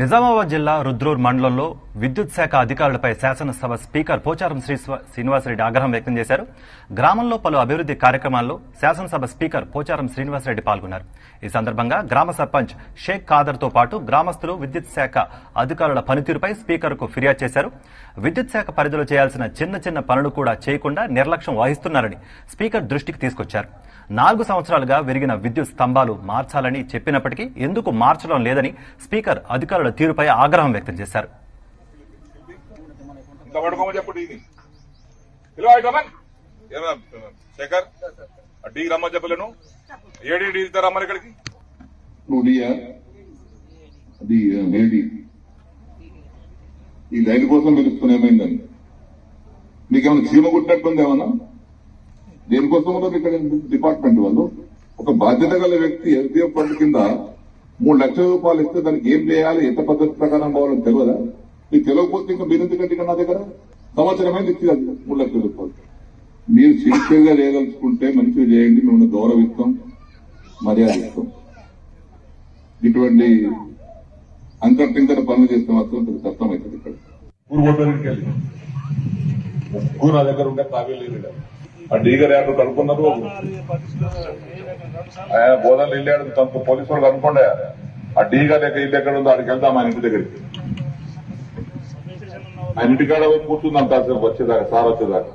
నిజామాబాద్ జిల్లా రుద్రూర్ మండలంలో విద్యుత్ శాఖ అధికారులపై శాసనసభ స్పీకర్ పోచారమ శ్రీనివాసరెడ్డి ఆగ్రహం వ్యక్తం చేశారు. గ్రామంలో పలు అభివృద్ది కార్యక్రమాల్లో శాసనసభ స్పీకర్ పోచారమ శ్రీనివాసరెడ్డి పాల్గొన్నారు. ఈ సందర్భంగా గ్రామ సర్పంచ్ షేక్ ఖాదర్ తో పాటు గ్రామస్తులు విద్యుత్ శాఖ అధికారుల పనితీరుపై స్పీకర్కు ఫిర్యాదు చేశారు. విద్యుత్ శాఖ పరిధిలో చేయాల్సిన చిన్న చిన్న పనులు కూడా చేయకుండా నిర్లక్ష్యం వహిస్తున్నారని స్పీకర్ దృష్టికి తీసుకొచ్చారు. 4 సంవత్సరాలుగా విరిగిన విద్యుత్ స్తంభాలు మార్చాలని చెప్పినప్పటికీ ఎందుకు మార్చడం లేదని స్పీకర్ అధికారులు తీరుపై ఆగ్రహం వ్యక్తం చేశారు. ఈ లైన్ కోసం పిలుస్తున్నామైందండి, మీకేమైనా చీమ కుట్టినట్టుంది ఏమన్నా? దేనికోసం ఉన్నారు ఇక్కడ డిపార్ట్మెంట్ వాళ్ళు? ఒక బాధ్యత గల వ్యక్తి ఎస్డిఎఫ్ ఫండ్ కింద 3 లక్షల రూపాయలు ఇస్తే దానికి ఏం చేయాలి, ఎంత పద్ధతి ప్రకారం కావాలని తెలియదా? మీకు తెలియకపోతే ఇంకా మీరు ఎందుకంటే నా దగ్గర సంవత్సరమైంది ఇచ్చేది 3 లక్షల రూపాయలు. మీరు సిన్సియర్ గా చేయదలుచుకుంటే మంచిగా చేయండి, మిమ్మల్ని గౌరవిస్తాం, మర్యాద ఇస్తాం. ఇటువంటి అంతర్టింతర పనులు చేస్తే మాత్రం కష్టమవుతుంది. ఇక్కడ నా దగ్గర ఉంటే తావే లేదు. డీగర్ యాడ్ కనుక్కున్నారు, ఆయన బోధనలు వెళ్ళాడు, తనకు పోలీసు వాళ్ళు కనుక్కోండి. ఆ డీగర్ ఎక్కడ ఇల్లు ఎక్కడ ఉందో అక్కడికి వెళ్తాం. ఆయన ఇంటి దగ్గరికి, ఆయన ఇంటికాడ కూర్చుందాం కాసేపు, వచ్చేదాకా సార్ వచ్చేదాకా.